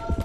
here.